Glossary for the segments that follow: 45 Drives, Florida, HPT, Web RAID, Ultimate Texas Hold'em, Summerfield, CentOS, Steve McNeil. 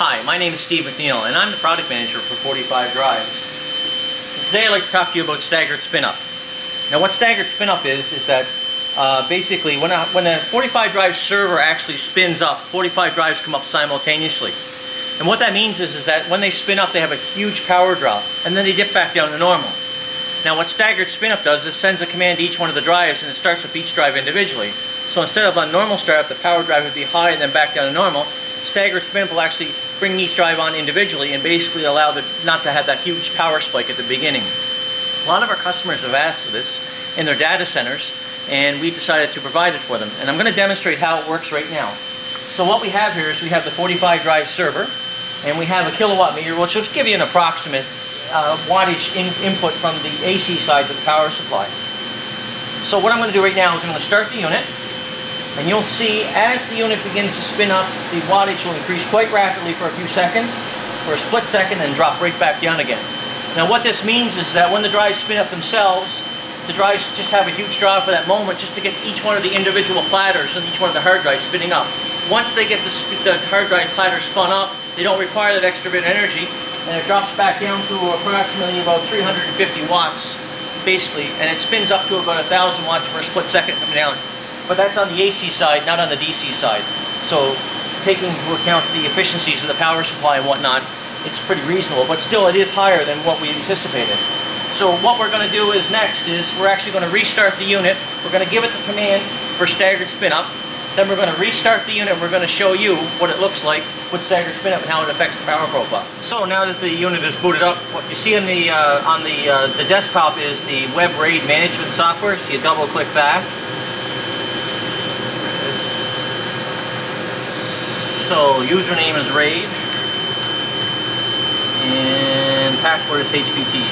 Hi, my name is Steve McNeil and I'm the product manager for 45 Drives. Today I'd like to talk to you about staggered spin-up. Now what staggered spin-up is that basically when a 45 Drive server actually spins up, 45 drives come up simultaneously. And what that means is that when they spin up they have a huge power drop and then they dip back down to normal. Now what staggered spin-up does is sends a command to each one of the drives and it starts with each drive individually. So instead of on normal startup the power drive would be high and then back down to normal. Staggered spin-up will actually bring each drive on individually and basically allow them not to have that huge power spike at the beginning. A lot of our customers have asked for this in their data centers and we decided to provide it for them. And I'm going to demonstrate how it works right now. So what we have here is we have the 45 drive server and we have a kilowatt meter which will give you an approximate wattage input from the AC side to the power supply. So what I'm going to do right now is I'm going to start the unit. And you'll see as the unit begins to spin up, the wattage will increase quite rapidly for a few seconds, for a split second, and drop right back down again. Now what this means is that when the drives spin up themselves, the drives just have a huge drive for that moment just to get each one of the individual platters and each one of the hard drives spinning up. Once they get the hard drive platter spun up, they don't require that extra bit of energy, and it drops back down to approximately about 350 watts, basically, and it spins up to about 1,000 watts for a split second coming down. But that's on the AC side, not on the DC side. So taking into account the efficiencies of the power supply and whatnot, it's pretty reasonable, but still it is higher than what we anticipated. So what we're going to do is next is we're actually going to restart the unit. We're going to give it the command for staggered spin-up. Then we're going to restart the unit and we're going to show you what it looks like with staggered spin-up and how it affects the power profile. So now that the unit is booted up, what you see on the desktop is the Web RAID management software. So you double click that. So username is RAID and password is HPT.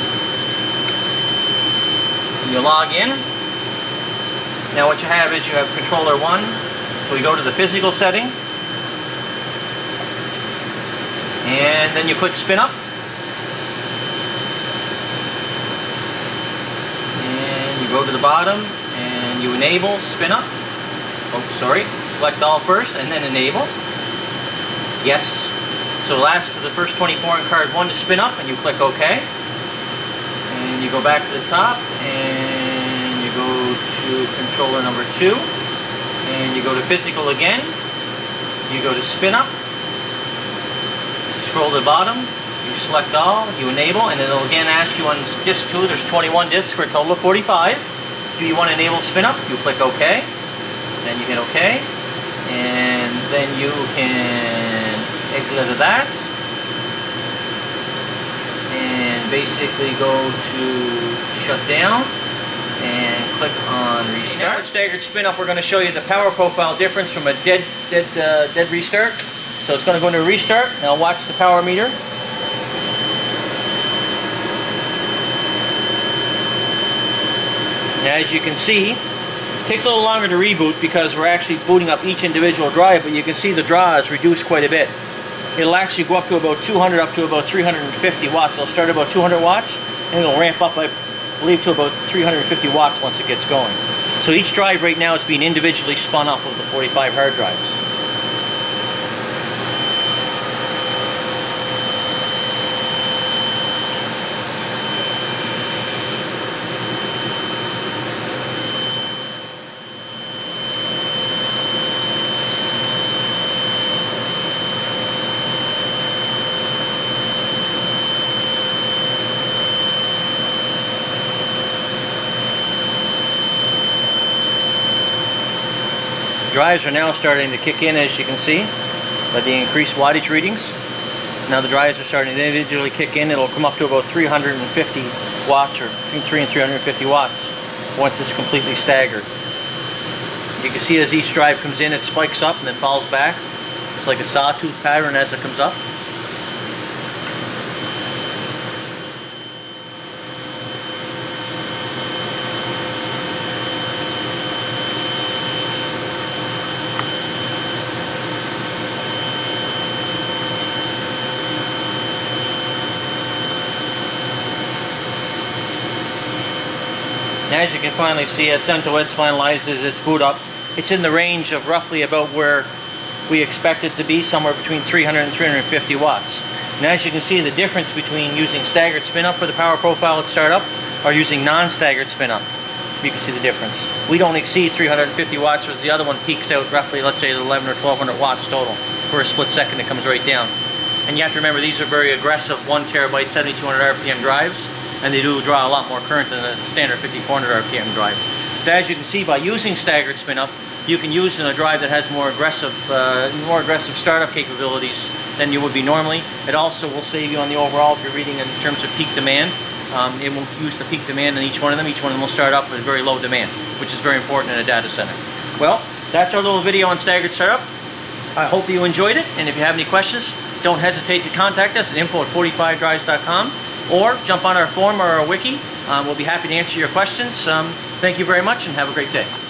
You log in. Now what you have is you have controller 1. So we go to the physical setting and then you click spin up. And you go to the bottom and you enable spin up. Oh, sorry. Select all first and then enable. Yes. So it'll ask for the first 24 on card 1 to spin up and you click OK. And you go back to the top and you go to controller number 2 and you go to physical again. You go to spin up. Scroll to the bottom. You select all. You enable and it'll again ask you on disk 2. There's 21 disks for a total of 45. Do you want to enable spin up? You click OK. Then you hit OK. And then you can exit out of that and basically go to shut down and click on restart. Now with staggered spin up we're going to show you the power profile difference from a dead restart. So it's going to go into a restart. Now watch the power meter. Now as you can see it takes a little longer to reboot because we're actually booting up each individual drive, but you can see the draw is reduced quite a bit. It'll actually go up to about 200, up to about 350 watts. It'll start about 200 watts, and it'll ramp up, I believe, to about 350 watts once it gets going. So each drive right now is being individually spun up of the 45 hard drives. Drives are now starting to kick in, as you can see, by the increased wattage readings. Now the drives are starting to individually kick in. It'll come up to about 350 watts, or between 3 and 350 watts, once it's completely staggered. You can see as each drive comes in, it spikes up and then falls back. It's like a sawtooth pattern as it comes up. And as you can finally see, as CentOS finalizes its boot up, it's in the range of roughly about where we expect it to be somewhere between 300 and 350 watts. And as you can see, the difference between using staggered spin-up for the power profile at startup or using non-staggered spin-up. You can see the difference. We don't exceed 350 watts, whereas the other one peaks out roughly, let's say, 11 or 1200 watts total for a split second. It comes right down. And you have to remember, these are very aggressive 1 terabyte 7200 RPM drives, and they do draw a lot more current than a standard 5400 RPM drive. So as you can see, by using staggered spin-up, you can use in a drive that has more aggressive startup capabilities than you would be normally. It also will save you on the overall if you're reading in terms of peak demand. It will use the peak demand in each one of them. Each one of them will start up with very low demand, which is very important in a data center. Well, that's our little video on staggered startup. I hope you enjoyed it, and if you have any questions, don't hesitate to contact us at info@45drives.com or jump on our forum or our wiki. We'll be happy to answer your questions. Thank you very much, and have a great day.